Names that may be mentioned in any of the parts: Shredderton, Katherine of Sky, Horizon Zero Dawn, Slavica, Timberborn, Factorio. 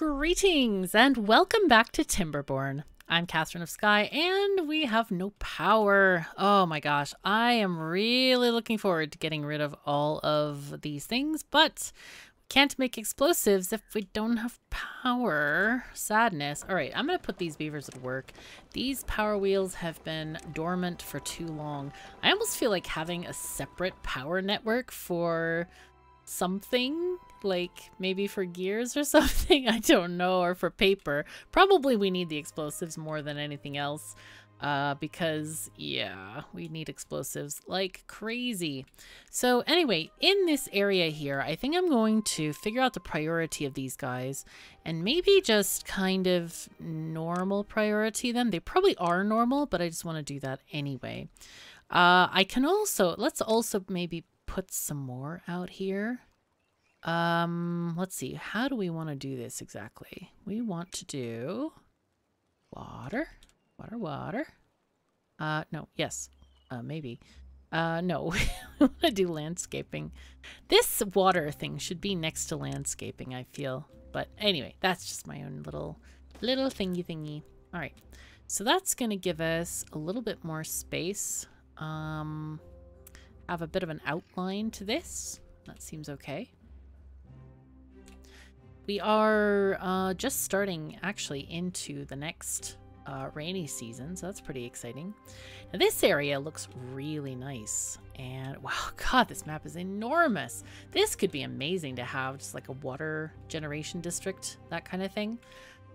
Greetings and welcome back to Timberborn. I'm Katherine of Sky and we have no power. Oh my gosh, I am really looking forward to getting rid of all of these things, but we can't make explosives if we don't have power. Sadness. All right, I'm going to put these beavers at work. These power wheels have been dormant for too long. I almost feel like having a separate power network for something, like maybe for gears or something, I don't know, or for paper. Probably we need the explosives more than anything else because, yeah, we need explosives like crazy. So anyway, in this area here, I think I'm going to figure out the priority of these guys and maybe just kind of normal priority them. They probably are normal, but I just want to do that anyway. I can also, let's also maybe put some more out here. Let's see, how do we want to do this exactly? We want to do water. No, yes, maybe. No, we want to do landscaping. This water thing should be next to landscaping, I feel. But anyway, that's just my own little thingy. All right, so that's going to give us a little bit more space. Have a bit of an outline to this. That seems okay. We are just starting actually into the next rainy season, so that's pretty exciting. Now, this area looks really nice, and wow, God, this map is enormous. This could be amazing to have just like a water generation district, that kind of thing.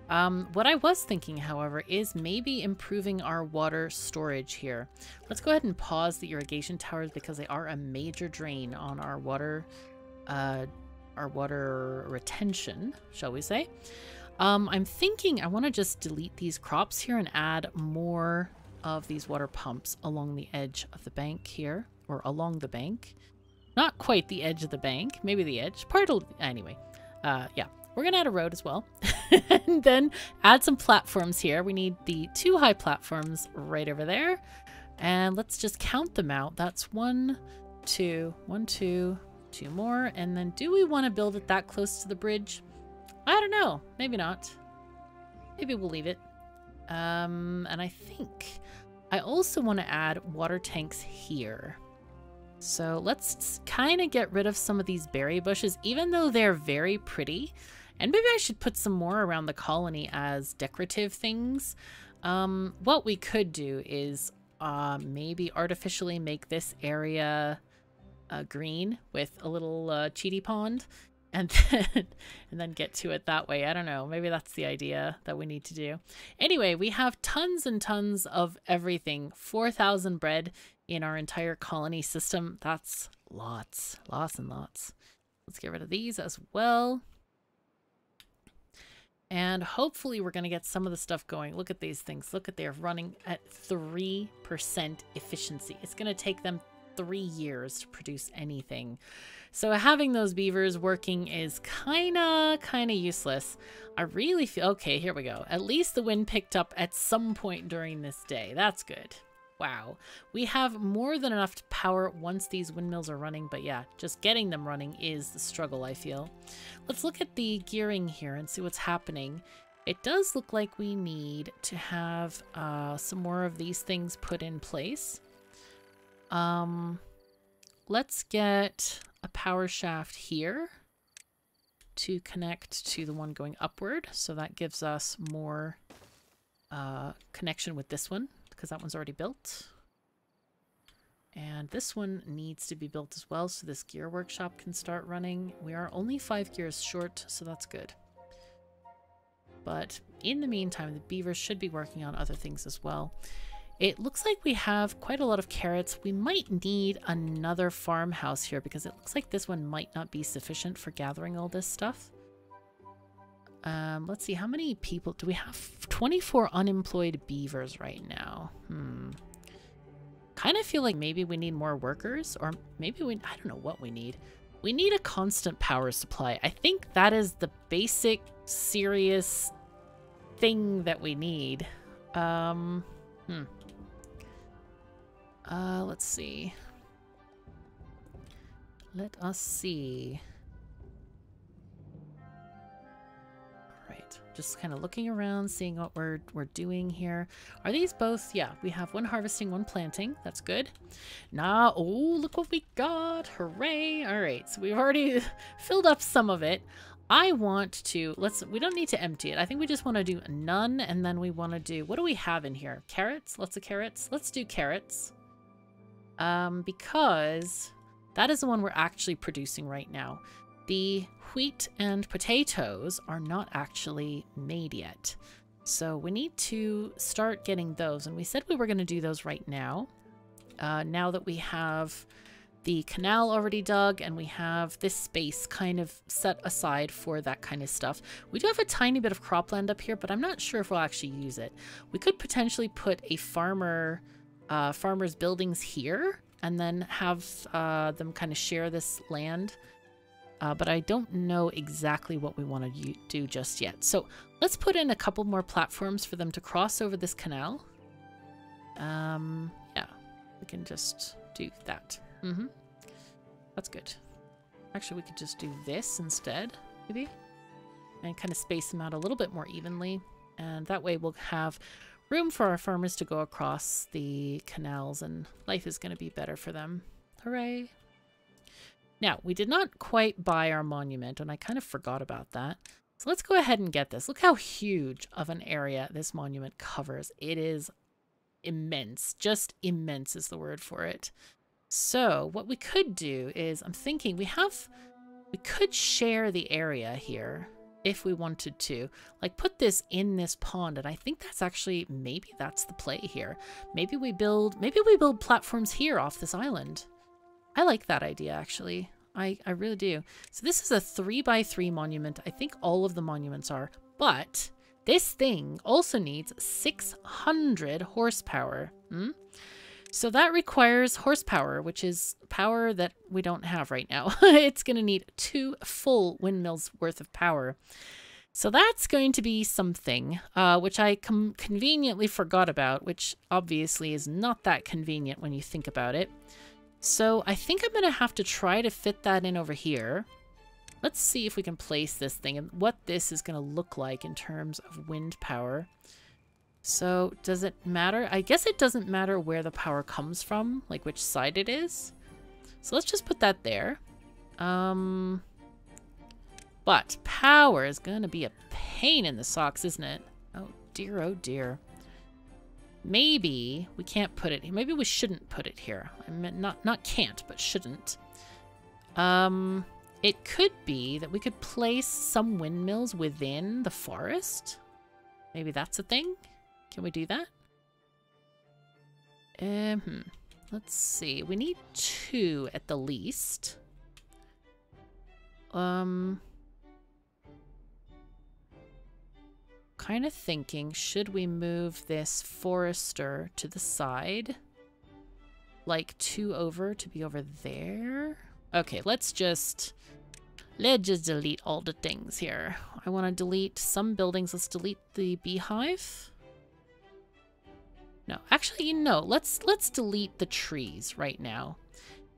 What I was thinking, however, is maybe improving our water storage here. Let's go ahead and pause the irrigation towers because they are a major drain on our water water retention, shall we say. I'm thinking I want to just delete these crops here and add more of these water pumps along the edge of the bank here, or along the bank. Not quite the edge of the bank, maybe the edge, part of, anyway. Yeah, we're going to add a road as well. And then add some platforms here. We need the 2 high platforms right over there. And let's just count them out. That's 1, 2, 1, 2, 2 more. And then do we want to build it that close to the bridge? I don't know. Maybe not. Maybe we'll leave it. And I think I also want to add water tanks here. So let's kind of get rid of some of these berry bushes, even though they're very pretty. And maybe I should put some more around the colony as decorative things. What we could do is maybe artificially make this area green with a little cheaty pond, and then get to it that way. I don't know, maybe that's the idea that we need to do. Anyway, we have tons and tons of everything. 4,000 bread in our entire colony system. That's lots and lots. Let's get rid of these as well. And hopefully we're going to get some of the stuff going. Look at these things. Look at, they're running at 3% efficiency. It's going to take them 3 years to produce anything. So having those beavers working is kind of useless. I really feel, okay, here we go. At least the wind picked up at some point during this day. That's good. Wow. We have more than enough power once these windmills are running, but yeah, just getting them running is the struggle, I feel. Let's look at the gearing here and see what's happening. It does look like we need to have some more of these things put in place. Let's get a power shaft here to connect to the one going upward. So that gives us more connection with this one, because that one's already built. And this one needs to be built as well, so this gear workshop can start running. We are only 5 gears short, so that's good. But in the meantime, the beavers should be working on other things as well. It looks like we have quite a lot of carrots. We might need another farmhouse here because it looks like this one might not be sufficient for gathering all this stuff. Let's see, how many people do we have? 24 unemployed beavers right now. Kind of feel like maybe we need more workers, or maybe I don't know what we need. We need a constant power supply. I think that is the basic serious thing that we need. Let's see. Let us see. right, just kind of looking around, seeing what we're doing here. Are these both? Yeah, we have one harvesting, one planting. That's good. Nah, oh, look what we got. Hooray. All right, so we've already filled up some of it. I want to, we don't need to empty it. I think we just want to do none, and then we want to do, what do we have in here? Carrots? Lots of carrots? Let's do carrots. Because that is the one we're actually producing right now. The wheat and potatoes are not actually made yet. So we need to start getting those, and we said we were going to do those right now. Now that we have the canal already dug and we have this space kind of set aside for that kind of stuff. We do have a tiny bit of cropland up here, but I'm not sure if we'll actually use it. We could potentially put a farmer's buildings here and then have them kind of share this land. But I don't know exactly what we want to do just yet. So let's put in a couple more platforms for them to cross over this canal. Yeah, we can just do that. Mm-hmm. That's good. Actually, we could just do this instead, maybe, and kind of space them out a little bit more evenly. And that way we'll have room for our farmers to go across the canals, and life is going to be better for them. Hooray! Now, we did not quite buy our monument, and I kind of forgot about that. So let's go ahead and get this. Look how huge of an area this monument covers. It is immense. Just immense is the word for it. So what we could do is, I'm thinking we could share the area here if we wanted to, like put this in this pond. And I think that's actually, maybe that's the play here. Maybe we build platforms here off this island. I like that idea, actually. I really do. So this is a 3x3 monument. I think all of the monuments are, but this thing also needs 600 horsepower. Hmm? So that requires horsepower, which is power that we don't have right now. It's going to need 2 full windmills worth of power. So that's going to be something, which I conveniently forgot about, which obviously is not that convenient when you think about it. So I think I'm going to have to try to fit that in over here. Let's see if we can place this thing and what this is going to look like in terms of wind power. So does it matter? I guess it doesn't matter where the power comes from, like which side it is. So let's just put that there. But power is going to be a pain in the socks, isn't it? Oh dear, oh dear. Maybe we can't put it here. Maybe we shouldn't put it here. I mean, not can't, but shouldn't. It could be that we could place some windmills within the forest. Maybe that's a thing. Can we do that? Let's see. We need 2 at the least. Kind of thinking, should we move this forester to the side? Like 2 over to be over there? Okay, let's just delete all the things here. I want to delete some buildings. Let's delete the beehive. No, actually, you know, let's delete the trees right now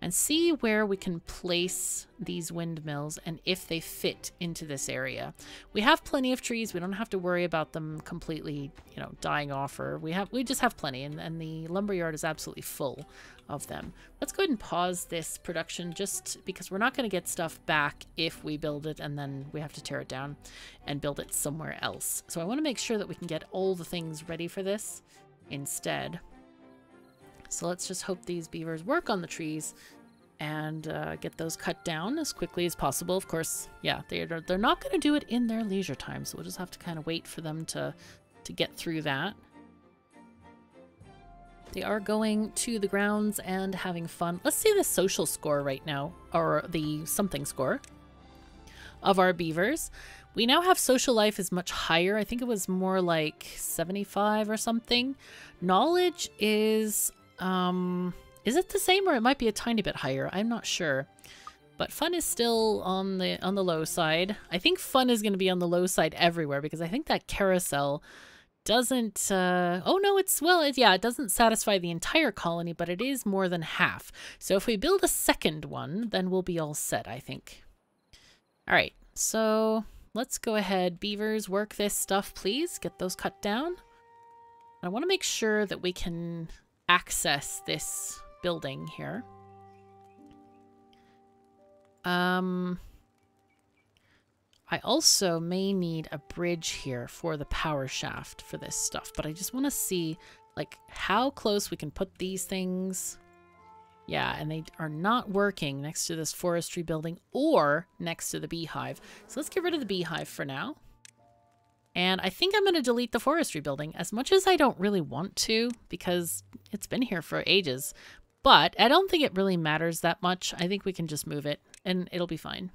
and see where we can place these windmills and if they fit into this area. We have plenty of trees. We don't have to worry about them completely, you know, dying off, or we just have plenty, and the lumberyard is absolutely full of them. Let's go ahead and pause this production just because we're not going to get stuff back if we build it and then we have to tear it down and build it somewhere else. So I want to make sure that we can get all the things ready for this instead. So let's just hope these beavers work on the trees and get those cut down as quickly as possible. Of course, yeah, they're not going to do it in their leisure time, so we'll just have to kind of wait for them to get through that. They are going to the grounds and having fun. Let's see the social score right now, or the something score of our beavers. We now have social life is much higher. I think it was more like 75 or something. Knowledge is it the same, or it might be a tiny bit higher? I'm not sure. But fun is still on the low side. I think fun is going to be on the low side everywhere because I think that carousel doesn't, oh no, it's, well, it, yeah, it doesn't satisfy the entire colony, but it is more than half. So if we build a second one, then we'll be all set, I think. All right, so Let's go ahead, beavers, work this stuff, please. Get those cut down. I want to make sure that we can access this building here. I also may need a bridge here for the power shaft for this stuff, but I just want to see, like, how close we can put these things. Yeah, and they are not working next to this forestry building or next to the beehive. So let's get rid of the beehive for now. And I think I'm going to delete the forestry building, as much as I don't really want to, because it's been here for ages. But I don't think it really matters that much. I think we can just move it and it'll be fine.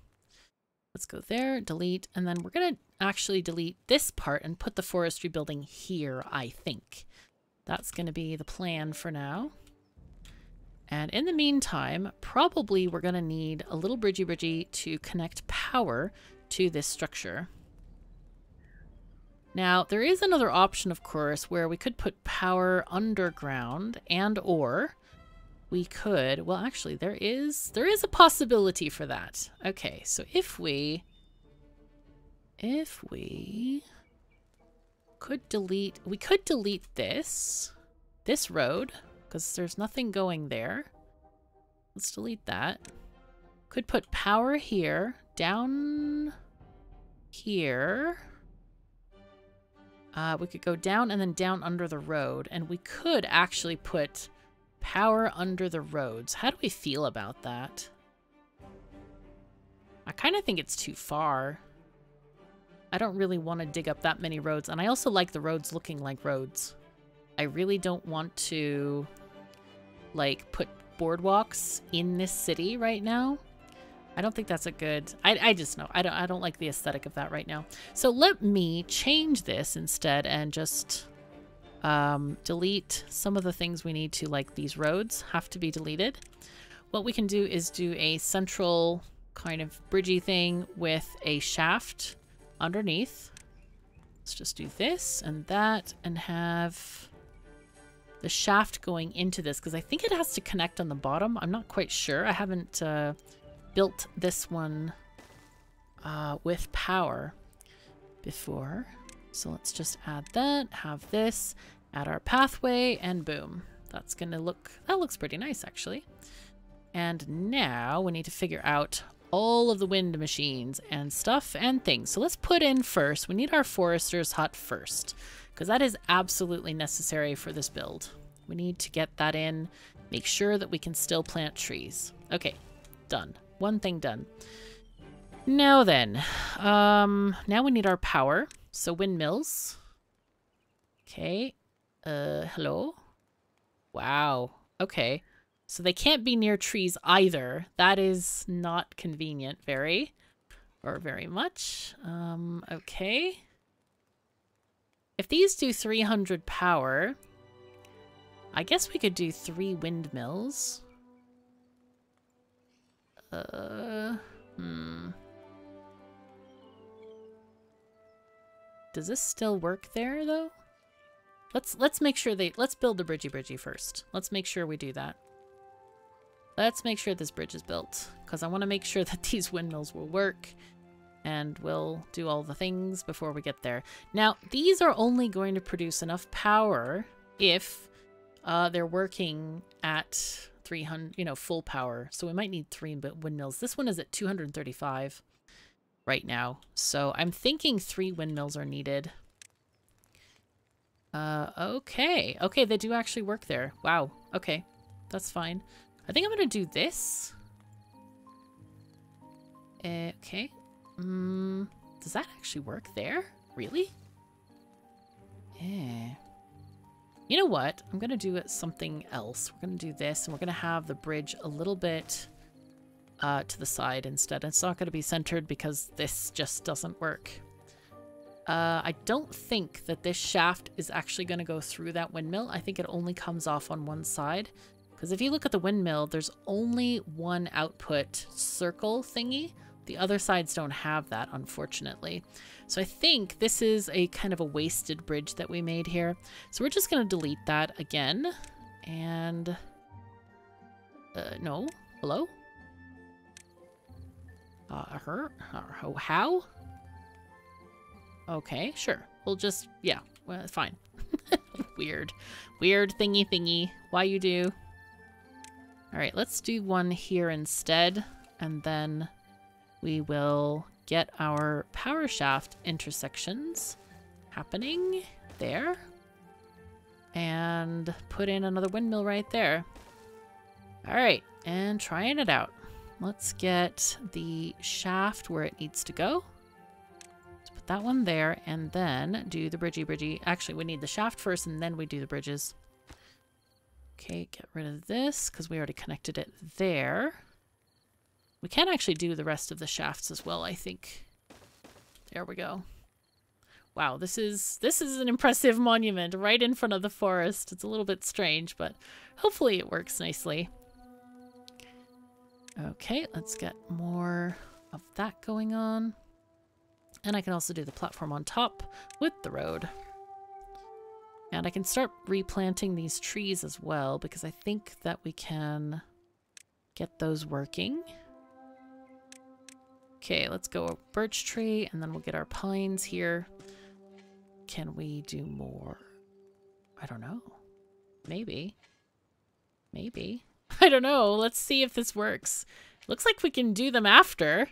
Let's go there, delete, and then we're going to actually delete this part and put the forestry building here, I think. That's going to be the plan for now. And in the meantime, probably we're going to need a little bridgy to connect power to this structure. Now, there is another option, of course, where we could put power underground, and or we could, well, actually, there is a possibility for that. Okay, so if we could delete, we could delete this road, because there's nothing going there. Let's delete that. Could put power here, down here. We could go down and then down under the road, and we could actually put power under the roads. How do we feel about that? I kind of think it's too far. I don't really want to dig up that many roads, and I also like the roads looking like roads. I really don't want to, like, put boardwalks in this city right now. I don't think that's a good... I just know. I don't like the aesthetic of that right now. So let me change this instead and just delete some of the things we need to, like these roads have to be deleted. What we can do is do a central kind of bridgy thing with a shaft underneath. Let's just do this and that and have the shaft going into this, because I think it has to connect on the bottom. I'm not quite sure. I haven't... built this one with power before. So let's just add that, have this, add our pathway, and boom. That's gonna look, that looks pretty nice actually. And now we need to figure out all of the wind machines and stuff and things. So let's put in first, we need our forester's hut first, because that is absolutely necessary for this build. We need to get that in, make sure that we can still plant trees. Okay, done. One thing done. Now then, now we need our power. So windmills. Okay. Hello? Wow. Okay. So they can't be near trees either. That is not convenient very, or very much. Okay. If these do 300 power, I guess we could do 3 windmills. Does this still work there though? Let's make sure let's build the bridgy first. Let's make sure we do that. Let's make sure this bridge is built, because I want to make sure that these windmills will work and we'll do all the things before we get there. Now, these are only going to produce enough power if they're working at 300, you know, full power. So we might need 3 windmills. This one is at 235 right now. So I'm thinking 3 windmills are needed. Okay. Okay, they do actually work there. Wow. Okay, that's fine. I think I'm going to do this. Okay. Does that actually work there? Really? Yeah. You know what? I'm going to do something else. We're going to do this, and we're going to have the bridge a little bit to the side instead. It's not going to be centered because this just doesn't work. I don't think that this shaft is actually going to go through that windmill. I think it only comes off on one side. Because if you look at the windmill, there's only one output circle thingy. The other sides don't have that, unfortunately. So I think this is a kind of a wasted bridge that we made here. So we're just going to delete that again. And... no. Hello? How? Okay, sure. We'll just, yeah, well, fine. Weird thingy thingy. Why you do? All right, let's do one here instead, and then we will get our power shaft intersections happening there. And put in another windmill right there. All right, and trying it out. Let's get the shaft where it needs to go. Let's put that one there and then do the bridgy. Actually, we need the shaft first and then we do the bridges. Okay, get rid of this because we already connected it there. We can actually do the rest of the shafts as well, I think. There we go. Wow, this is an impressive monument right in front of the forest. It's a little bit strange, but hopefully it works nicely. Okay, let's get more of that going on. And I can also do the platform on top with the road. And I can start replanting these trees as well, because I think that we can get those working. Okay, let's go birch tree, and then we'll get our pines here. Can we do more? I don't know. Maybe. I don't know. Let's see if this works. Looks like we can do them after.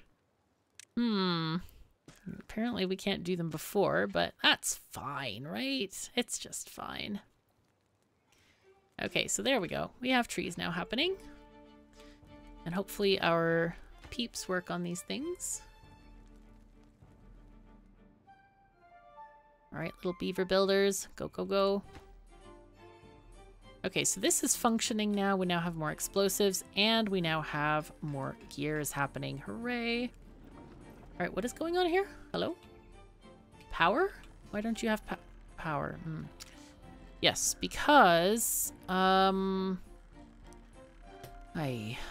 Apparently we can't do them before, but that's fine, right? It's just fine. Okay, so there we go. We have trees now happening. And hopefully our peeps work on these things. All right, little beaver builders, go, go, go. Okay, so this is functioning now. We now have more explosives and we now have more gears happening. Hooray. All right, what is going on here? Hello? Power? Why don't you have power? Yes, because... I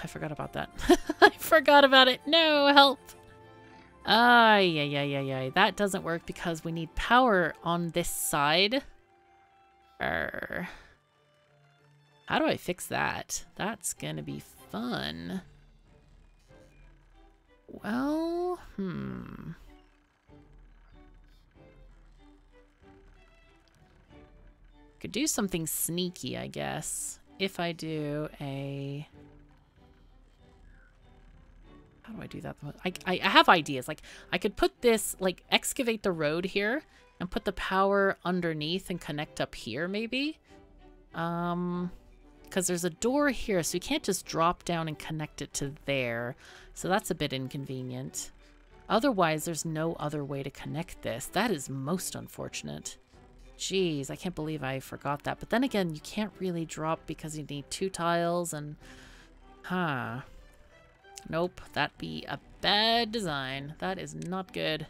forgot about that. I forgot about it. No, help. Yeah. That doesn't work because we need power on this side. How do I fix that? That's gonna be fun. Well, Could do something sneaky, I guess. If I do a... How do I do that? I have ideas. Like, I could put this, like, excavate the road here and put the power underneath and connect up here, maybe? Because there's a door here, so you can't just drop down and connect it to there. So that's a bit inconvenient. Otherwise, there's no other way to connect this. That is most unfortunate. Jeez, I can't believe I forgot that. But then again, you can't really drop because you need two tiles and... Huh. Nope, that'd be a bad design. That is not good.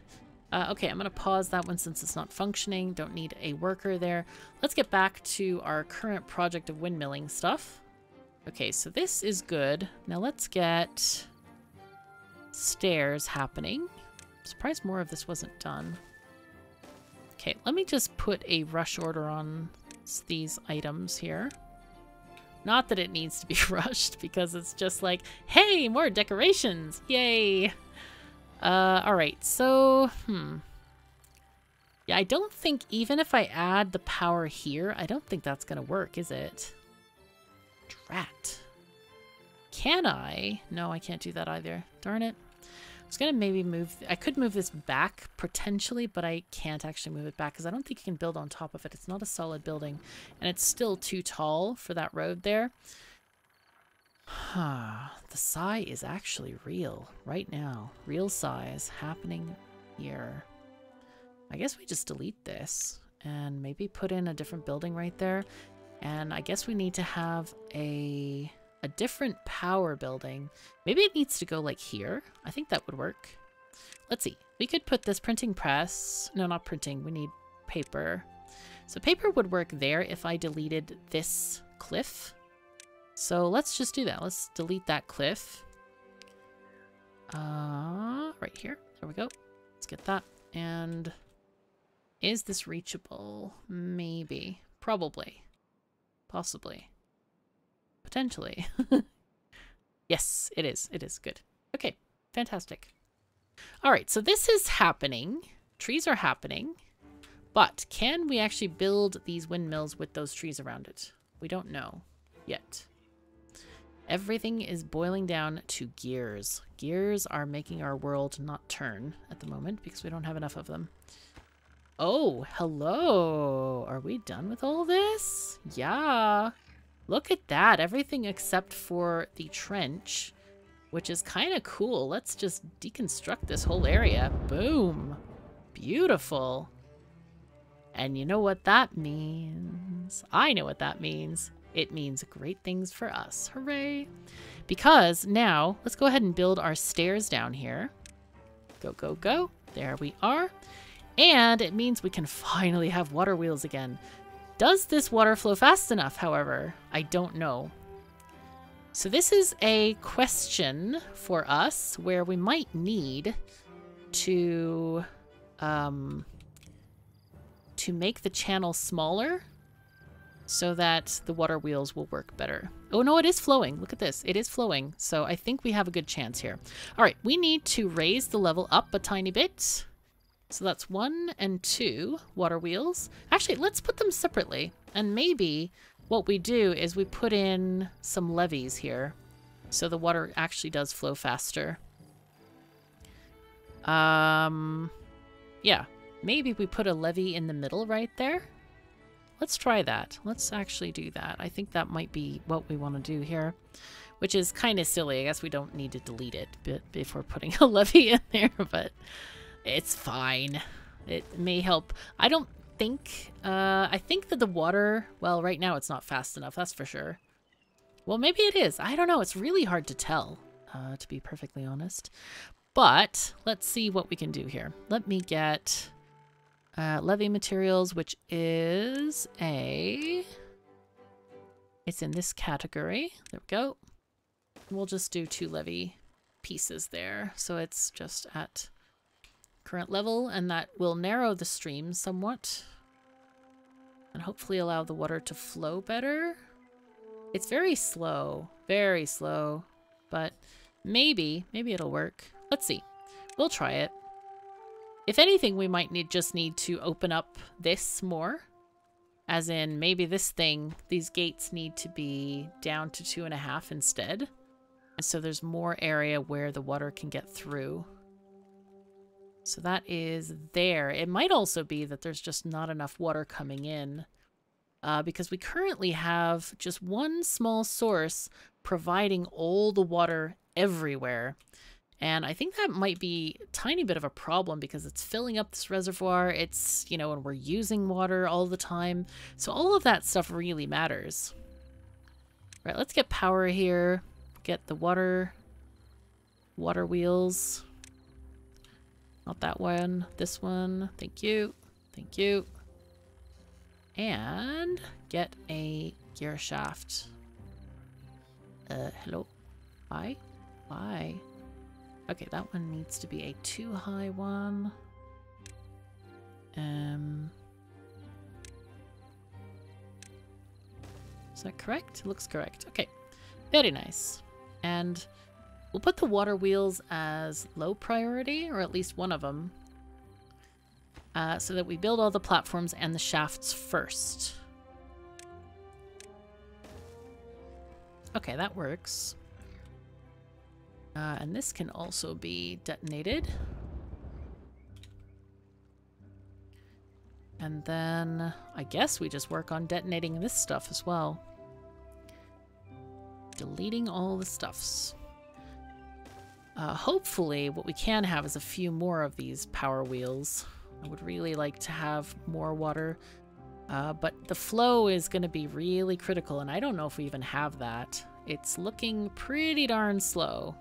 Okay, I'm gonna pause that one since it's not functioning. Don't need a worker there. Let's get back to our current project of windmilling stuff. Okay, so this is good. Now let's get stairs happening. I'm surprised more of this wasn't done. Okay, let me just put a rush order on these items here. Not that it needs to be rushed because it's just like, hey, more decorations! Yay! Alright, so, yeah, I don't think, even if I add the power here, I don't think that's gonna work, is it? Drat. Can I? No, I can't do that either. Darn it. I was gonna maybe move, I could move this back, potentially, but I can't actually move it back, because I don't think you can build on top of it. It's not a solid building, and it's still too tall for that road there. The sigh is actually real right now. Real sighs happening here. I guess we just delete this and maybe put in a different building right there. And I guess we need to have a different power building. Maybe it needs to go like here. I think that would work. Let's see. We could put this printing press. No, not printing. We need paper. So paper would work there if I deleted this cliff. So let's just do that. Let's delete that cliff. Right here. There we go. Let's get that. And is this reachable? Maybe. Probably. Possibly. Potentially. Yes, it is. It is. Good. Okay. Fantastic. All right. So this is happening. trees are happening, but can we actually build these windmills with those trees around it? We don't know yet. Everything is boiling down to gears. Gears are making our world not turn at the moment because we don't have enough of them. Oh, hello. Are we done with all this? Yeah. Look at that. Everything except for the trench, which is kind of cool. Let's just deconstruct this whole area. Boom. Beautiful. And you know what that means? I know what that means. It means great things for us. Hooray! Because now, let's go ahead and build our stairs down here. Go, go, go. There we are. And it means we can finally have water wheels again. Does this water flow fast enough, however? I don't know. So this is a question for us where we might need to make the channel smaller, so that the water wheels will work better. Oh no, it is flowing. Look at this. It is flowing. So I think we have a good chance here. All right, we need to raise the level up a tiny bit. So that's 1 and 2 water wheels. Actually, let's put them separately. And maybe what we do is we put in some levees here, so the water actually does flow faster. Yeah, maybe we put a levee in the middle right there. Let's try that. Let's actually do that. I think that might be what we want to do here, which is kind of silly. I guess we don't need to delete it before putting a levee in there, but it's fine. It may help. I don't think... I think that the water... Well, right now it's not fast enough, that's for sure. Well, maybe it is. I don't know. It's really hard to tell, to be perfectly honest. But let's see what we can do here. Let me get... levy materials, which is a... It's in this category. There we go. We'll just do 2 levy pieces there. So it's just at current level, and that will narrow the stream somewhat and hopefully allow the water to flow better. It's very slow, but maybe it'll work. Let's see. We'll try it. If anything, we might just need to open up this more. As in, maybe this thing, these gates need to be down to 2.5 instead. And so there's more area where the water can get through. So that is there. It might also be that there's just not enough water coming in. Because we currently have just one small source providing all the water everywhere. And I think that might be a tiny bit of a problem because it's filling up this reservoir. It's, you know, and we're using water all the time. So all of that stuff really matters. Right, let's get power here. Get the water wheels. Not that one, this one. Thank you. Thank you. And get a gear shaft. Hello. Bye. Bye. Okay, that one needs to be a too high one. Is that correct? It looks correct. Okay, very nice. And we'll put the water wheels as low priority, or at least one of them, so that we build all the platforms and the shafts first. Okay, that works. And this can also be detonated. And then I guess we just work on detonating this stuff as well. Deleting all the stuffs. Hopefully what we can have is a few more of these power wheels. I would really like to have more water. But the flow is going to be really critical, and I don't know if we even have that. It's looking pretty darn slow.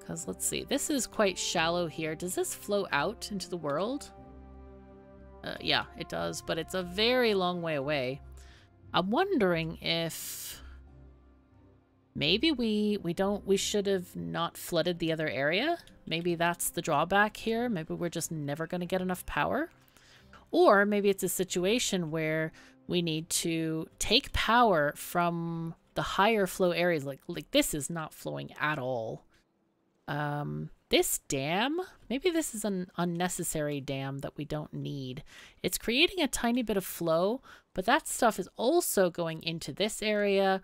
Because let's see, this is quite shallow here. Does this flow out into the world? Yeah, it does, but it's a very long way away. I'm wondering if maybe we should have not flooded the other area. Maybe that's the drawback here. Maybe we're just never going to get enough power. Or maybe it's a situation where we need to take power from the higher flow areas. Like this is not flowing at all. This dam, maybe this is an unnecessary dam that we don't need. It's creating a tiny bit of flow, but that stuff is also going into this area.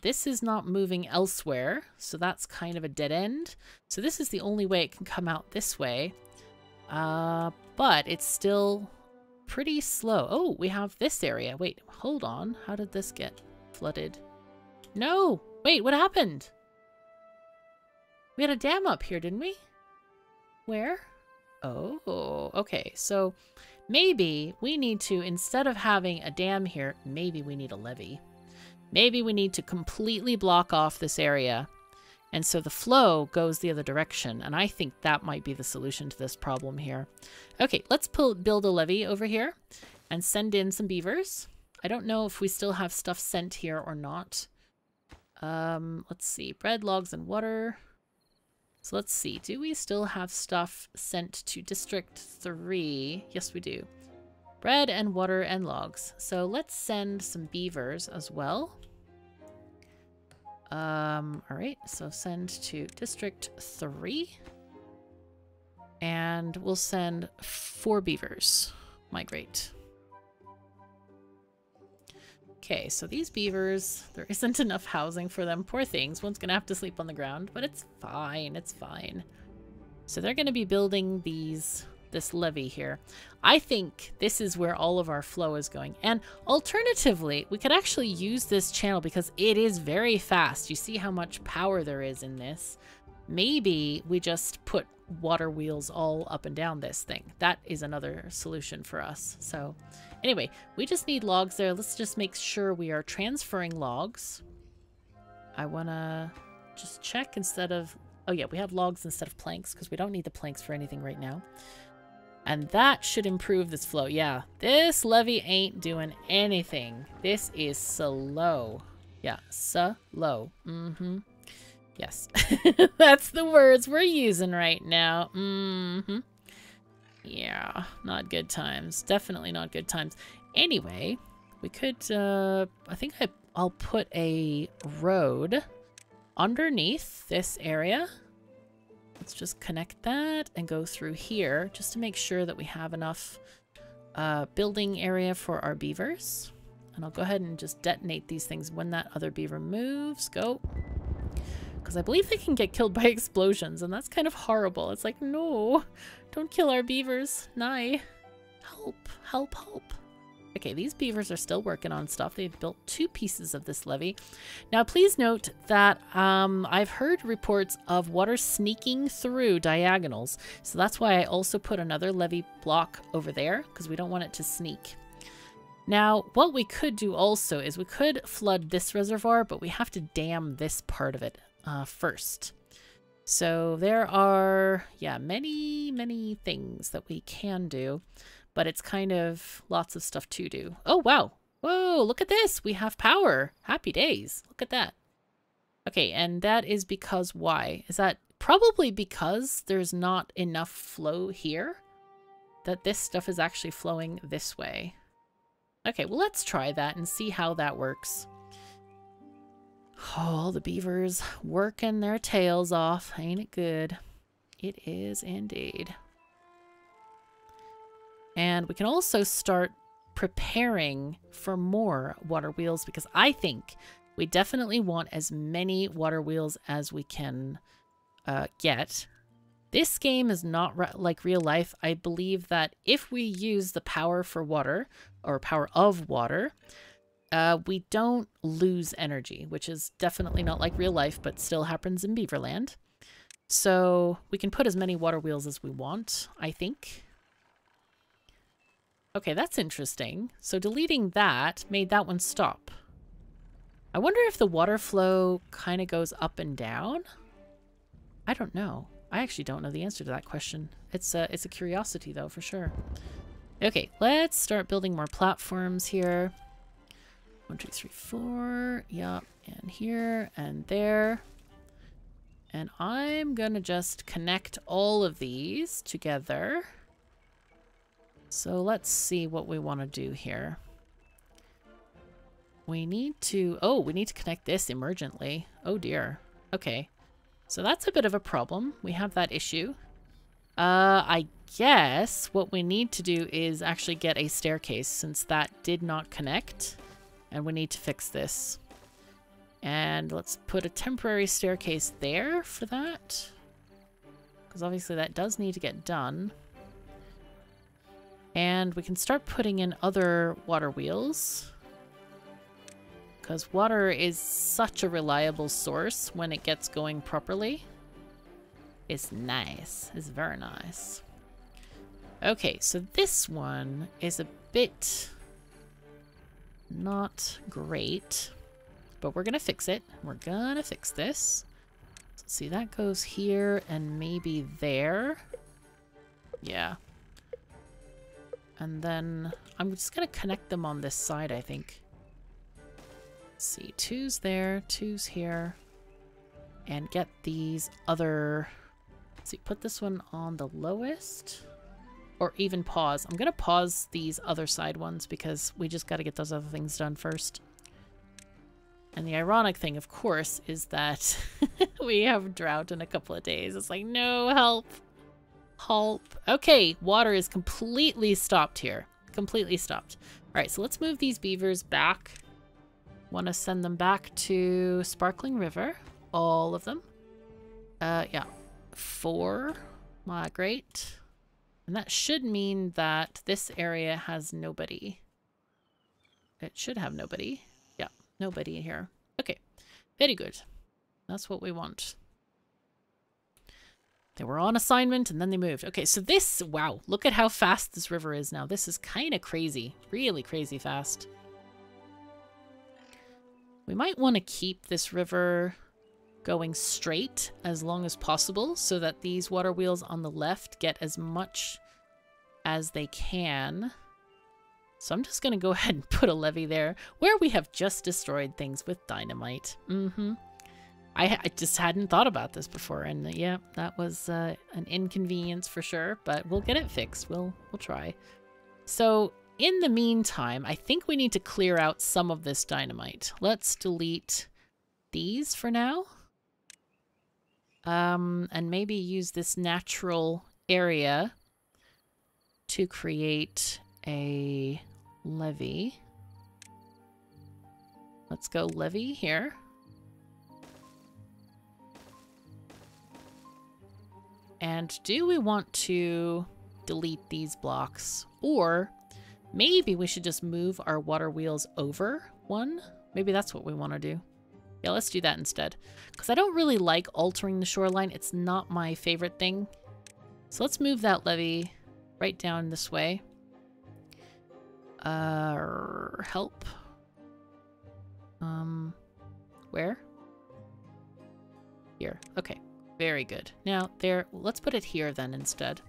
This is not moving elsewhere, so that's kind of a dead end. So this is the only way it can come out this way. But it's still pretty slow. Oh, we have this area. Wait, hold on. How did this get flooded? No! Wait, what happened? We had a dam up here, didn't we? Where? Oh, okay. So maybe we need to, instead of having a dam here, maybe we need a levee. Maybe we need to completely block off this area. And so the flow goes the other direction. And I think that might be the solution to this problem here. Okay, let's build a levee over here and send in some beavers. I don't know if we still have stuff sent here or not. Let's see, bread, logs, and water. So let's see, do we still have stuff sent to District 3? Yes, we do. Bread and water and logs. So let's send some beavers as well. All right, so send to District 3. And we'll send 4 beavers. Migrate. Okay, so these beavers, there isn't enough housing for them. Poor things. One's going to have to sleep on the ground, but it's fine. It's fine. So they're going to be building this levee here. I think this is where all of our flow is going. And alternatively, we could actually use this channel because it is very fast. You see how much power there is in this. Maybe we just put water wheels all up and down this thing. That is another solution for us. So anyway, we just need logs there. Let's just make sure we are transferring logs. I want to just check instead of... Oh yeah, we have logs instead of planks because we don't need the planks for anything right now. And that should improve this flow. Yeah, this levee ain't doing anything. This is slow. Yeah, slow. Mm-hmm. Yes. That's the words we're using right now. Mm-hmm. Yeah, not good times. Definitely not good times. Anyway, we could... I think I'll put a road underneath this area. Let's just connect that and go through here just to make sure that we have enough building area for our beavers. And I'll go ahead and just detonate these things when that other beaver moves. Go. Because I believe they can get killed by explosions, and that's kind of horrible. It's like, no, don't kill our beavers. Nye. Help, help, help. Okay, these beavers are still working on stuff. They've built 2 pieces of this levee. Now, please note that I've heard reports of water sneaking through diagonals. So that's why I also put another levee block over there, because we don't want it to sneak. Now, what we could do also is we could flood this reservoir, but we have to dam this part of it first. So there are, yeah, many, many things that we can do. But it's kind of lots of stuff to do. Oh, wow. Whoa, look at this. We have power. Happy days. Look at that. Okay, and that is because why? Is that probably because there's not enough flow here? That this stuff is actually flowing this way. Okay, well, let's try that and see how that works. Oh, the beavers working their tails off. Ain't it good? It is indeed. And we can also start preparing for more water wheels because I think we definitely want as many water wheels as we can get. This game is not like real life. I believe that if we use the power for water or power of water, we don't lose energy, which is definitely not like real life, but still happens in Beaverland. So we can put as many water wheels as we want, I think. Okay, that's interesting. So deleting that made that one stop. I wonder if the water flow kind of goes up and down? I don't know. I actually don't know the answer to that question. It's a curiosity though, for sure. Okay, let's start building more platforms here. 1, 2, 3, 4. Yep, and here and there. And I'm gonna just connect all of these together. So let's see what we want to do here. We need to... Oh, we need to connect this emergently. Oh dear. Okay. So that's a bit of a problem. We have that issue. I guess what we need to do is actually get a staircase, since that did not connect. And we need to fix this. And let's put a temporary staircase there for that, because obviously that does need to get done. And we can start putting in other water wheels, because water is such a reliable source when it gets going properly. It's nice. It's very nice. Okay, so this one is a bit not great, but we're gonna fix it. We're gonna fix this. Let's see, that goes here and maybe there. Yeah. And then I'm just gonna connect them on this side, I think. Let's see, two's there, two's here. And get these other... So put this one on the lowest, or even pause. I'm gonna pause these other side ones because we just gotta get those other things done first. And the ironic thing, of course, is that we have drought in a couple of days. It's like, no, help. Help. Okay, water is completely stopped here. Completely stopped. All right, so let's move these beavers back. Wanna send them back to Sparkling River, all of them. Yeah. 4, migrate, and that should mean that this area has nobody. It should have nobody. Yeah, nobody here. Okay, very good. That's what we want. They were on assignment and then they moved. Okay, so this, wow, look at how fast this river is now. This is kind of crazy, really crazy fast. We might want to keep this river going straight as long as possible so that these water wheels on the left get as much as they can. So I'm just gonna go ahead and put a levee there where we have just destroyed things with dynamite. I just hadn't thought about this before, and yeah, that was an inconvenience for sure, but we'll get it fixed. We'll try. So in the meantime, I think we need to clear out some of this dynamite. Let's delete these for now. And maybe use this natural area to create a levee. Let's go levee here. And do we want to delete these blocks? Or maybe we should just move our water wheels over one. Maybe that's what we want to do. Yeah, let's do that instead, because I don't really like altering the shoreline. It's not my favorite thing. So let's move that levee right down this way. Help. Where? Here. Okay, very good. Now there, let's put it here then instead.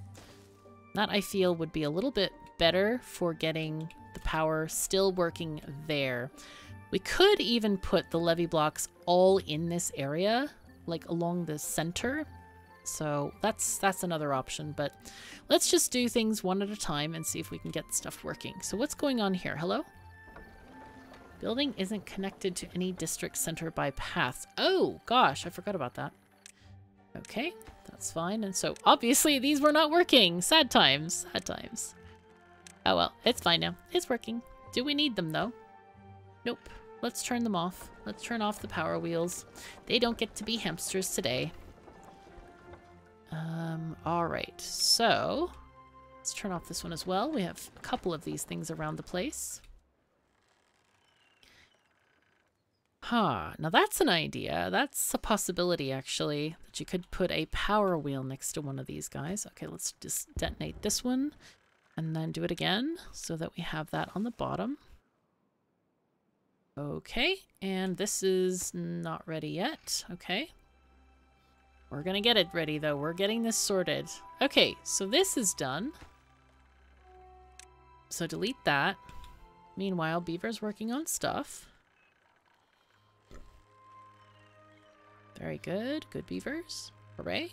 That, I feel, would be a little bit better for getting the power still working there. We could even put the levee blocks all in this area, like along the center. So that's another option, but let's just do things one at a time and see if we can get stuff working. So what's going on here? Hello? Building isn't connected to any district center by paths. Oh gosh, I forgot about that. Okay, that's fine. And so obviously these were not working. Sad times, sad times. Oh well, it's fine now. It's working. Do we need them though? Nope. Let's turn them off. Let's turn off the power wheels. They don't get to be hamsters today. Alright, so let's turn off this one as well. We have a couple of these things around the place. Huh, now that's an idea. That's a possibility, actually, that you could put a power wheel next to one of these guys. Okay, let's just detonate this one and then do it again so that we have that on the bottom. Okay, and this is not ready yet. Okay. We're gonna get it ready, though. We're getting this sorted. Okay, so this is done. So delete that. Meanwhile, Beaver's working on stuff. Very good. Good Beavers. Hooray.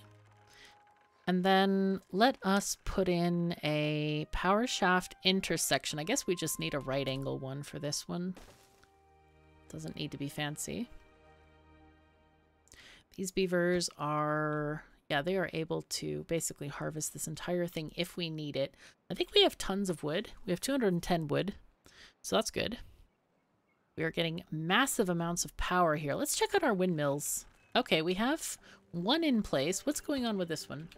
And then let us put in a power shaft intersection. I guess we just need a right angle one for this one. Doesn't need to be fancy. These beavers are, yeah, they are able to basically harvest this entire thing if we need it. I think we have tons of wood. We have 210 wood, so that's good. We are getting massive amounts of power here. Let's check out our windmills. Okay, we have one in place. What's going on with this one?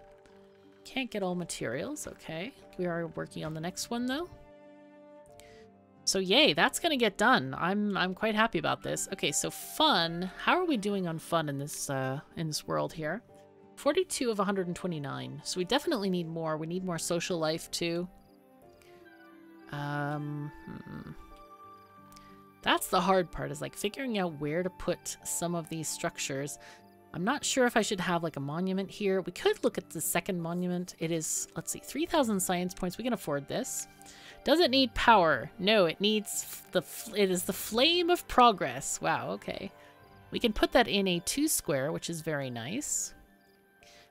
Can't get all materials. Okay, we are working on the next one though. So yay, that's gonna get done. I'm quite happy about this. Okay, so fun. How are we doing on fun in this world here? 42 of 129. So we definitely need more. We need more social life too. That's the hard part, is like figuring out where to put some of these structures. I'm not sure if I should have like a monument here. We could look at the second monument. It is, let's see, 3,000 science points. We can afford this. Does it need power? No, it needs the, it is the flame of progress. Wow, okay. We can put that in a 2 square, which is very nice.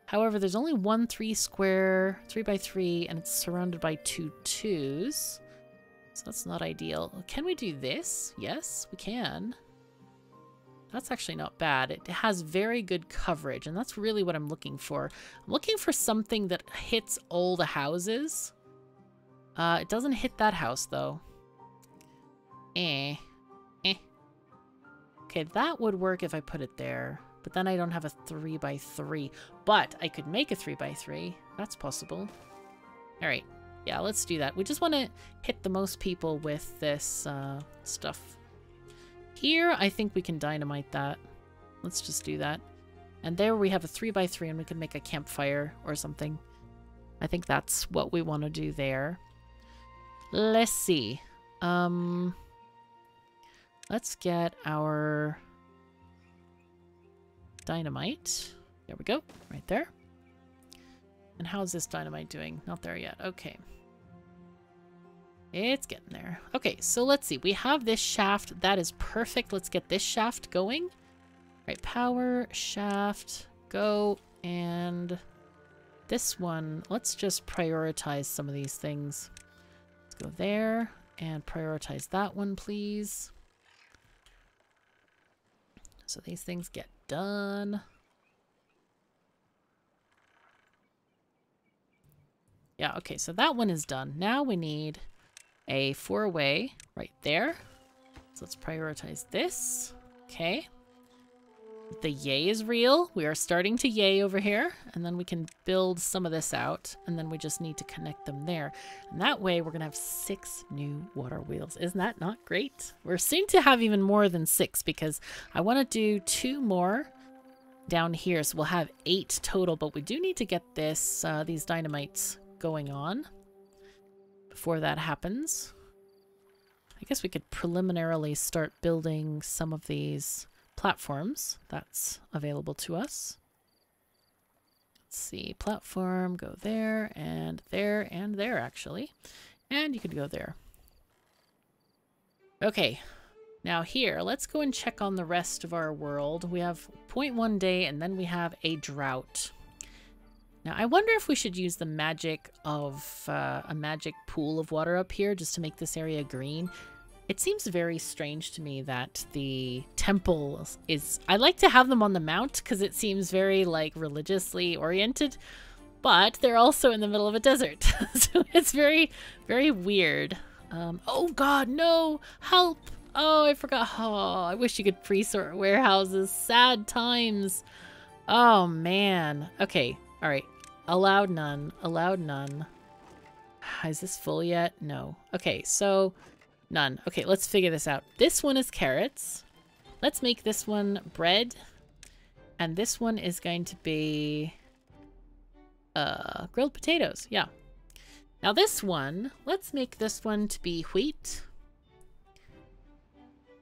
However, there's only 1 3 square, 3 by 3, and it's surrounded by 2 2s. So that's not ideal. Can we do this? Yes, we can. That's actually not bad. It has very good coverage, and that's really what I'm looking for. I'm looking for something that hits all the houses. It doesn't hit that house, though. Okay, that would work if I put it there. But then I don't have a 3 by 3. But I could make a 3 by 3. That's possible. All right. Yeah, let's do that. We just want to hit the most people with this stuff. Here, I think we can dynamite that. Let's just do that. And there we have a 3 by 3, and we can make a campfire or something. I think that's what we want to do there. Let's see. Let's get our dynamite. There we go. Right there. And how's this dynamite doing? Not there yet. Okay. It's getting there. Okay, so let's see. We have this shaft. That is perfect. Let's get this shaft going. All right, power, shaft, go, and this one. Let's just prioritize some of these things. Let's go there and prioritize that one, please. So these things get done. Yeah, okay, so that one is done. Now we need a 4-way right there. So let's prioritize this. Okay. The yay is real. We are starting to yay over here. And then we can build some of this out. And then we just need to connect them there. And that way we're going to have 6 new water wheels. Isn't that not great? We're soon to have even more than 6, because I want to do 2 more down here. So we'll have 8 total. But we do need to get this these dynamites going on before that happens. I guess we could preliminarily start building some of these platforms that's available to us. Let's see, platform, go there and there and there actually. And you could go there. Okay, now here, let's go and check on the rest of our world. We have 0.1 day and then we have a drought. Now, I wonder if we should use the magic of a magic pool of water up here just to make this area green. It seems very strange to me that the temple is... I like to have them on the mount because it seems very, like, religiously oriented. But they're also in the middle of a desert. So it's very, very weird. Oh, God, no! Help! Oh, I forgot. Oh, I wish you could pre-sort warehouses. Sad times. Oh, man. Okay. All right. Allowed none. Allowed none. Is this full yet? No. Okay, so none. Okay, let's figure this out. This one is carrots. Let's make this one bread. And this one is going to be grilled potatoes. Yeah. Now this one, let's make this one to be wheat.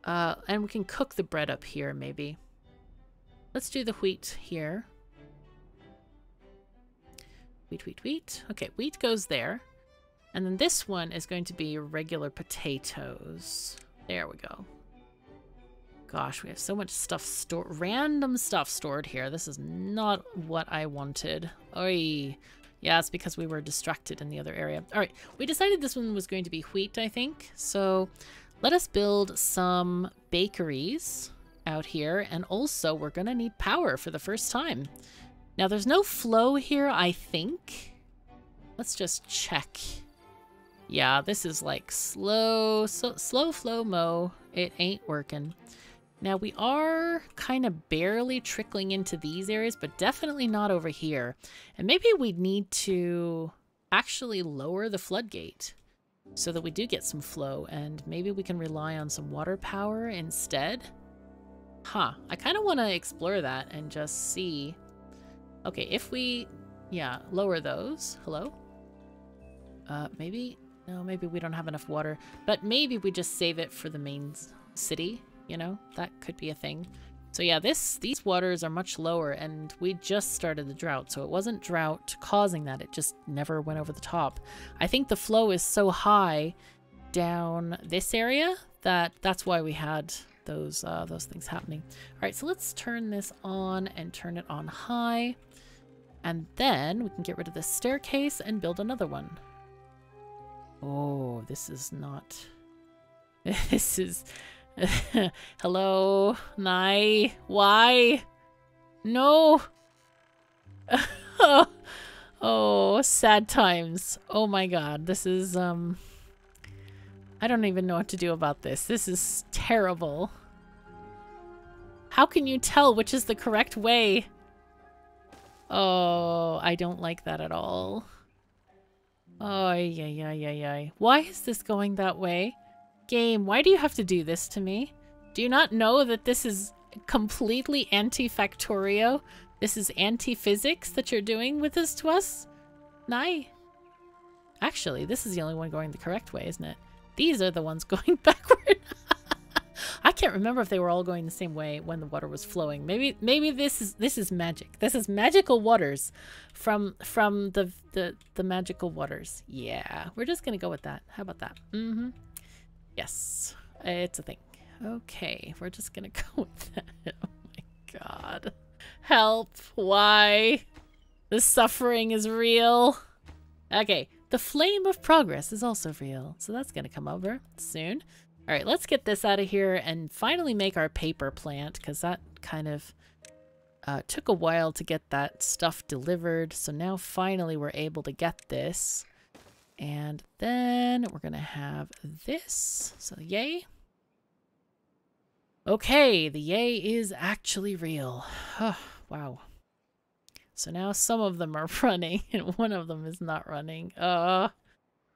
And we can cook the bread up here, maybe. Let's do the wheat here. Wheat, wheat, wheat. Okay, wheat goes there. And then this one is going to be regular potatoes. There we go. Gosh, we have so much stuff stored. Random stuff stored here. This is not what I wanted. Oy. Yeah, it's because we were distracted in the other area. All right, we decided this one was going to be wheat, I think. So let us build some bakeries out here, and also we're gonna need power for the first time. Now there's no flow here, I think. Let's just check. Yeah, this is like slow, so slow flow mo. It ain't working. Now we are kind of barely trickling into these areas, but definitely not over here. And maybe we need to actually lower the floodgate so that we do get some flow, and maybe we can rely on some water power instead. Huh, I kind of want to explore that and just see. Okay, if we, yeah, lower those. Hello? Maybe, no, maybe we don't have enough water, but maybe we just save it for the main city. You know, that could be a thing. So yeah, these waters are much lower, and we just started the drought, so it wasn't drought causing that. It just never went over the top. I think the flow is so high down this area that that's why we had those things happening. All right, so let's turn this on and turn it on high, and then we can get rid of this staircase and build another one. Oh, this is not. This is. Hello, Nye. Why? No. Oh, sad times. Oh my god, this is I don't even know what to do about this. This is terrible. How can you tell which is the correct way? Oh, I don't like that at all. Oh, yeah, yeah, yeah, yeah. Why is this going that way? Game, why do you have to do this to me? Do you not know that this is completely anti-factorio? This is anti-physics that you're doing with this to us? Nye. Actually, this is the only one going the correct way, isn't it? These are the ones going backward. I can't remember if they were all going the same way when the water was flowing. Maybe this is magic. This is magical waters from the magical waters. Yeah, we're just gonna go with that. How about that? Mm-hmm. Yes, it's a thing. Okay, we're just gonna go with that. Oh my god. Help, why? The suffering is real. Okay, the flame of progress is also real. So that's gonna come over soon. All right, let's get this out of here and finally make our paper plant, because that kind of took a while to get that stuff delivered. So now finally we're able to get this. And then we're gonna have this, so yay. Okay, the yay is actually real. Oh, wow. So now some of them are running and one of them is not running.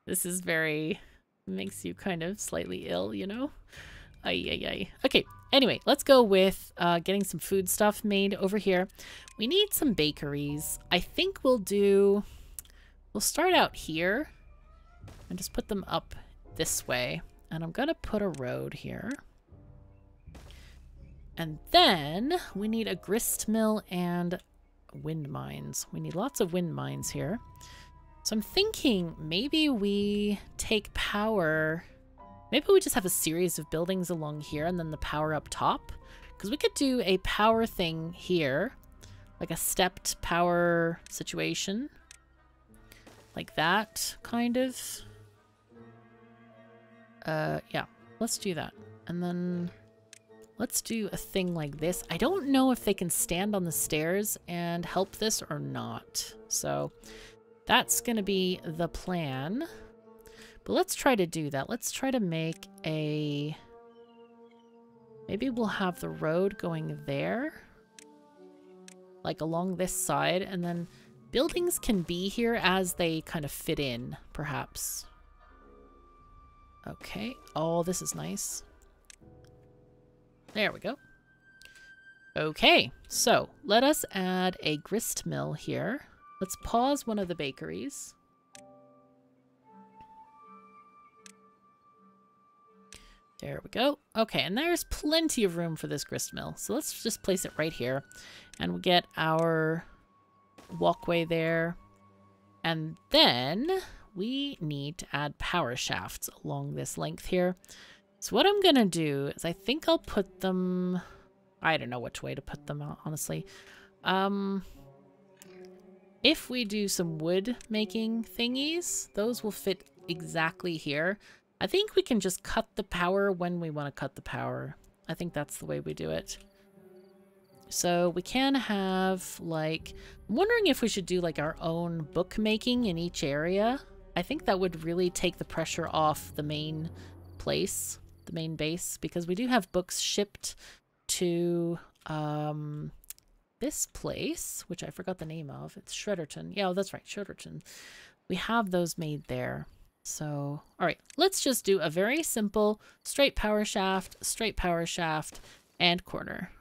This is very, makes you kind of slightly ill, you know? Ay, ay, ay. Okay, anyway, let's go with getting some food stuff made over here. We need some bakeries. I think we'll start out here. And just put them up this way, and I'm gonna put a road here, and then we need a grist mill and wind mines. We need lots of wind mines here, so I'm thinking maybe we take power, maybe we just have a series of buildings along here and then the power up top, because we could do a power thing here, like a stepped power situation like that, kind of. Yeah, let's do that. And then let's do a thing like this. I don't know if they can stand on the stairs and help this or not. So that's going to be the plan. But let's try to do that. Let's try to make a... Maybe we'll have the road going there. Like along this side. And then buildings can be here as they kind of fit in, perhaps. Okay. Oh, this is nice. There we go. Okay. So let us add a grist mill here. Let's pause one of the bakeries. There we go. Okay. And there's plenty of room for this grist mill. So let's just place it right here. And we'll get our walkway there. And then we need to add power shafts along this length here. So what I'm going to do is I think I'll put them... I don't know which way to put them, honestly. If we do some wood making thingies, those will fit exactly here. I think we can just cut the power when we want to cut the power. I think that's the way we do it. So we can have, like, I'm wondering if we should do like our own bookmaking in each area. I think that would really take the pressure off the main place, the main base, because we do have books shipped to this place, which I forgot the name of. It's Shredderton. Yeah, that's right, Shredderton. We have those made there. So, all right, let's just do a very simple straight power shaft, and corner.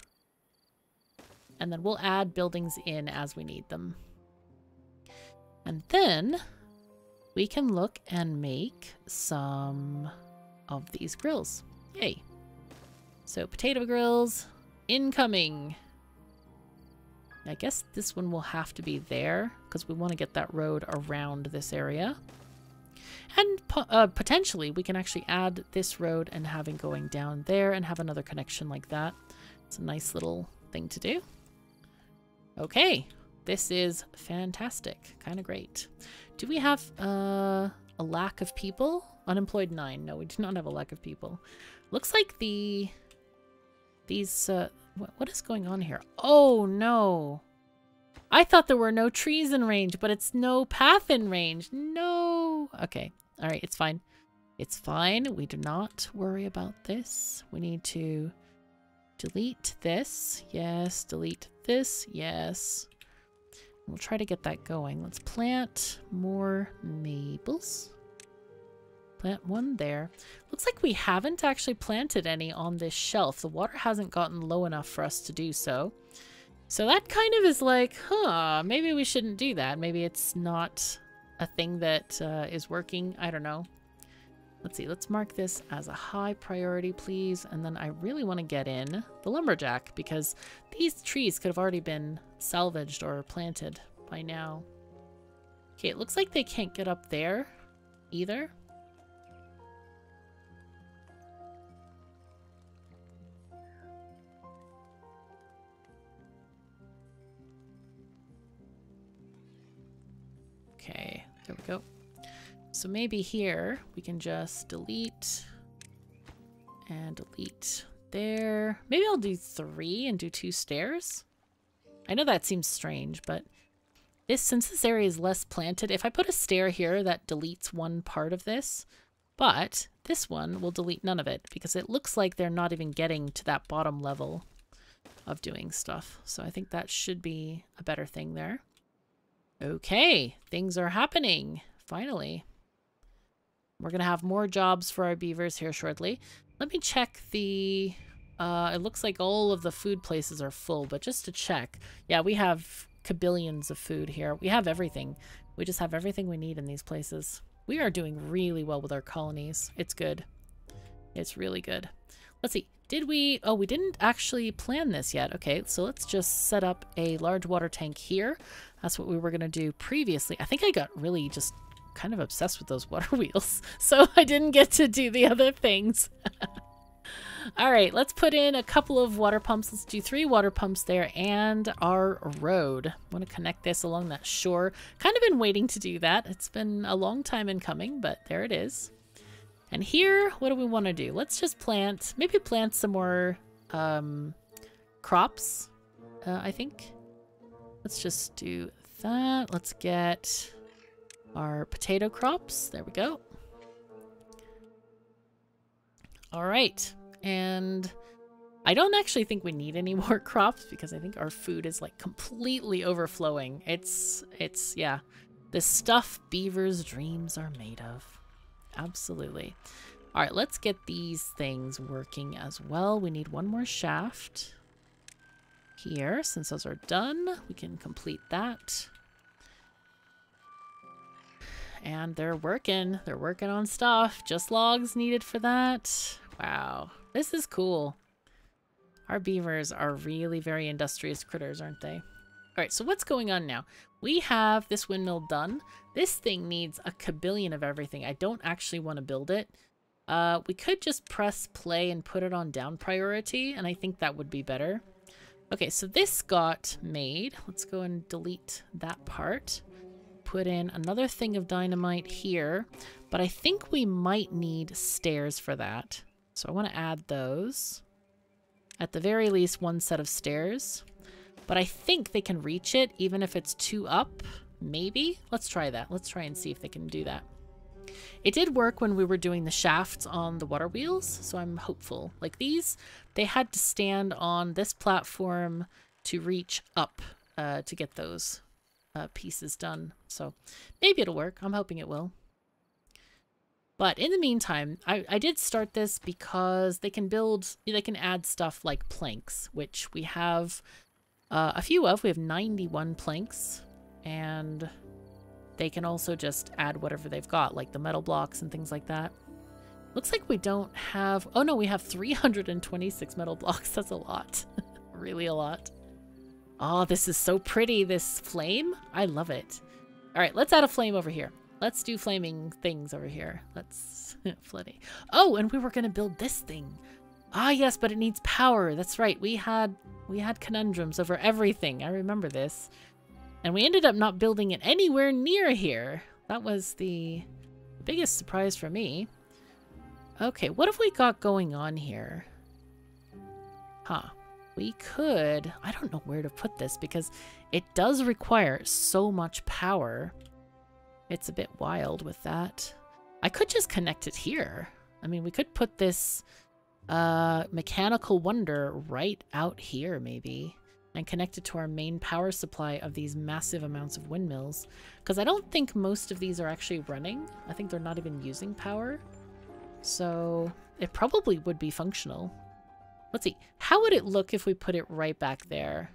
And then we'll add buildings in as we need them. And then we can look and make some of these grills. Yay. So potato grills incoming. I guess this one will have to be there because we want to get that road around this area. And potentially we can actually add this road and having going down there and have another connection like that. It's a nice little thing to do. Okay, this is fantastic. Kind of great. Do we have a lack of people? Unemployed 9. No, we do not have a lack of people. Looks like these... what is going on here? Oh, no. I thought there were no trees in range, but it's no path in range. No. Okay. All right. It's fine. It's fine. We do not worry about this. We need to delete this. Yes. Delete this. Yes. We'll try to get that going. Let's plant more maples. Plant one there. Looks like we haven't actually planted any on this shelf. The water hasn't gotten low enough for us to do so. So that kind of is like, huh, maybe we shouldn't do that. Maybe it's not a thing that is working. I don't know. Let's see. Let's mark this as a high priority, please. And then I really want to get in the lumberjack because these trees could have already been salvaged or planted by now. Okay, it looks like they can't get up there either. Okay, there we go. So maybe here we can just delete and delete there. Maybe I'll do 3 and do 2 stairs. I know that seems strange, but since this area is less planted, if I put a stair here, that deletes one part of this, but this one will delete none of it because it looks like they're not even getting to that bottom level of doing stuff. So I think that should be a better thing there. Okay, things are happening, finally. We're going to have more jobs for our beavers here shortly. Let me check the... it looks like all of the food places are full, but just to check. Yeah, we have kabillions of food here. We have everything. We just have everything we need in these places. We are doing really well with our colonies. It's good. It's really good. Let's see. Did we... Oh, we didn't actually plan this yet. Okay, so let's just set up a large water tank here. That's what we were going to do previously. I think I got really just kind of obsessed with those water wheels, so I didn't get to do the other things. All right, let's put in a couple of water pumps. Let's do 3 water pumps there and our road. I want to connect this along that shore. Kind of been waiting to do that. It's been a long time in coming, but there it is. And here, what do we want to do? Let's just plant, maybe plant some more crops, I think. Let's just do that. Let's get our potato crops. There we go. All right. And I don't actually think we need any more crops because I think our food is like completely overflowing. It's yeah, the stuff beavers' dreams are made of. Absolutely. All right, let's get these things working as well. We need one more shaft here. Since those are done, we can complete that. And they're working. They're working on stuff. Just logs needed for that. Wow, this is cool. Our beavers are really very industrious critters, aren't they? All right, so what's going on now? We have this windmill done. This thing needs a kabillion of everything. I don't actually want to build it. We could just press play and put it on down priority, and I think that would be better. Okay, so this got made. Let's go and delete that part. Put in another thing of dynamite here, but I think we might need stairs for that. So I want to add those. at the very least one set of stairs, but I think they can reach it even if it's 2 up, maybe? Let's try that. Let's try and see if they can do that. It did work when we were doing the shafts on the water wheels, so I'm hopeful. Like these, they had to stand on this platform to reach up to get those pieces done. So maybe it'll work. I'm hoping it will. But in the meantime, I did start this because they can build, they can add stuff like planks, which we have a few of. We have 91 planks, and they can also just add whatever they've got, like the metal blocks and things like that. Looks like we don't have... Oh no, we have 326 metal blocks. That's a lot. Really a lot. Oh, this is so pretty, this flame. I love it. All right, let's add a flame over here. Let's do flaming things over here. Let's... flooding. Oh, and we were going to build this thing. Ah, yes, but it needs power. That's right. We had conundrums over everything. I remember this. And we ended up not building it anywhere near here. That was the biggest surprise for me. Okay, what have we got going on here? Huh. We could... I don't know where to put this because it does require so much power. It's a bit wild with that. I could just connect it here. I mean, we could put this mechanical wonder right out here, maybe, and connected to our main power supply of these massive amounts of windmills. Because I don't think most of these are actually running. I think they're not even using power. So it probably would be functional. Let's see. How would it look if we put it right back there?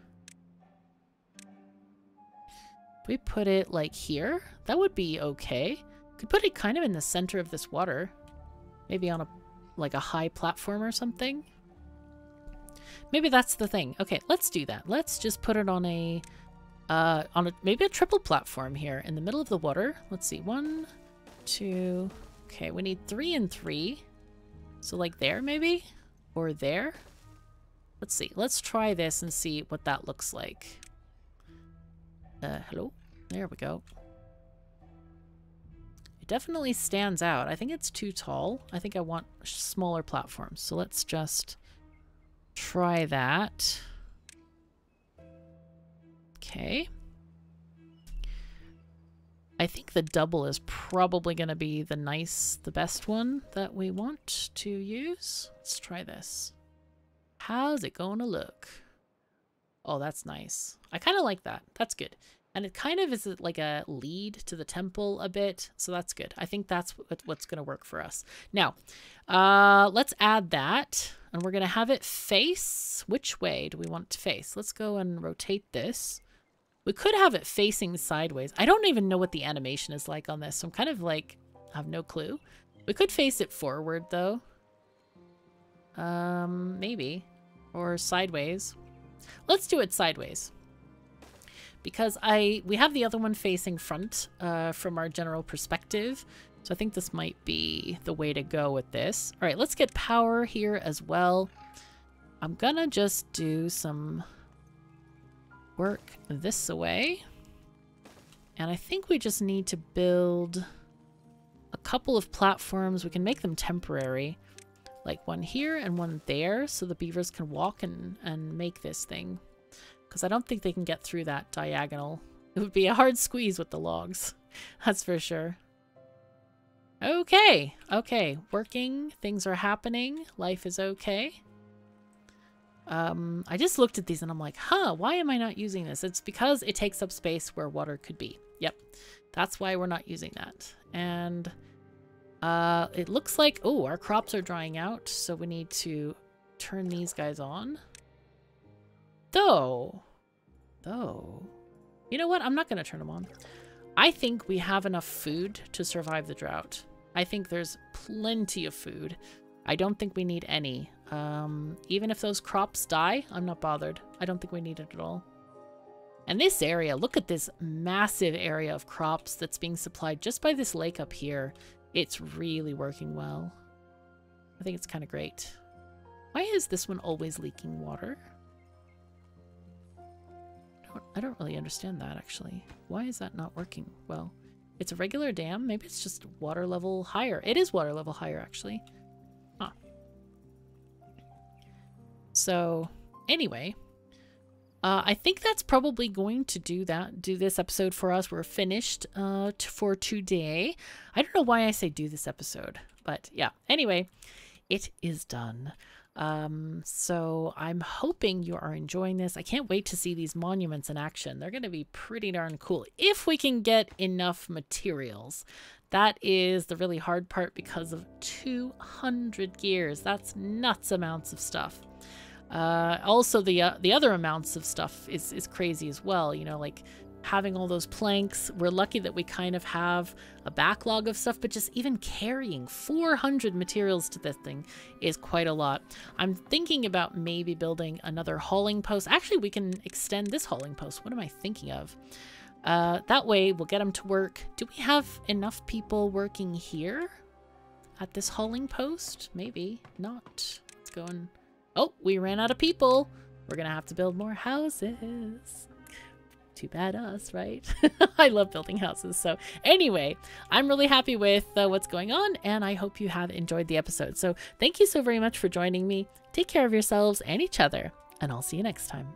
If we put it like here, that would be okay. Could put it kind of in the center of this water. Maybe on a like a high platform or something. Maybe that's the thing. Okay, let's do that. Let's just put it on a maybe a triple platform here in the middle of the water. Let's see. 1, 2. Okay, we need 3 and 3. So like there maybe, or there. Let's see. Let's try this and see what that looks like. Hello. There we go. It definitely stands out. I think it's too tall. I think I want smaller platforms. So let's just try that. Okay. I think the double is probably going to be the best one that we want to use. Let's try this. How's it going to look? Oh, that's nice. I kind of like that. That's good. And it kind of is like a lead to the temple a bit. So that's good. I think that's what's going to work for us. Now, let's add that. And we're going to have it face. Which way do we want it to face? Let's go and rotate this. We could have it facing sideways. I don't even know what the animation is like on this. So I'm kind of like, I have no clue. We could face it forward though. Maybe. Or sideways. Let's do it sideways. Because we have the other one facing front from our general perspective. So I think this might be the way to go with this. All right, let's get power here as well. I'm gonna just do some work this away. And I think we just need to build a couple of platforms. We can make them temporary. Like one here and one there. So the beavers can walk and make this thing. Because I don't think they can get through that diagonal. It would be a hard squeeze with the logs. That's for sure. Okay. Okay. Working. Things are happening. Life is okay. I just looked at these and I'm like, huh, why am I not using this? It's because it takes up space where water could be. Yep. That's why we're not using that. And it looks like, oh, our crops are drying out. So we need to turn these guys on. Though, you know what? I'm not going to turn them on. I think we have enough food to survive the drought. I think there's plenty of food. I don't think we need any. Even if those crops die, I'm not bothered. I don't think we need it at all. And this area, look at this massive area of crops that's being supplied just by this lake up here. It's really working well. I think it's kind of great. Why is this one always leaking water? I don't really understand that, actually. Why is that not working well? It's a regular dam. Maybe it's just water level higher. It is water level higher, actually. Huh. So anyway, I think that's probably going to do this episode for us. We're finished for today. I don't know why I say do this episode, but yeah, anyway, it is done. So I'm hoping you are enjoying this. I can't wait to see these monuments in action. They're going to be pretty darn cool if we can get enough materials. That is the really hard part because of 200 gears. That's nuts amounts of stuff. Also the other amounts of stuff is crazy as well. You know, like having all those planks. We're lucky that we kind of have a backlog of stuff, but just even carrying 400 materials to this thing is quite a lot. I'm thinking about maybe building another hauling post. Actually, we can extend this hauling post. What am I thinking of? That way we'll get them to work. Do we have enough people working here at this hauling post? Maybe not. It's going... Oh, we ran out of people. We're gonna have to build more houses. Too bad us, right? I love building houses. So anyway, I'm really happy with what's going on, and I hope you have enjoyed the episode. So thank you so very much for joining me. Take care of yourselves and each other, and I'll see you next time.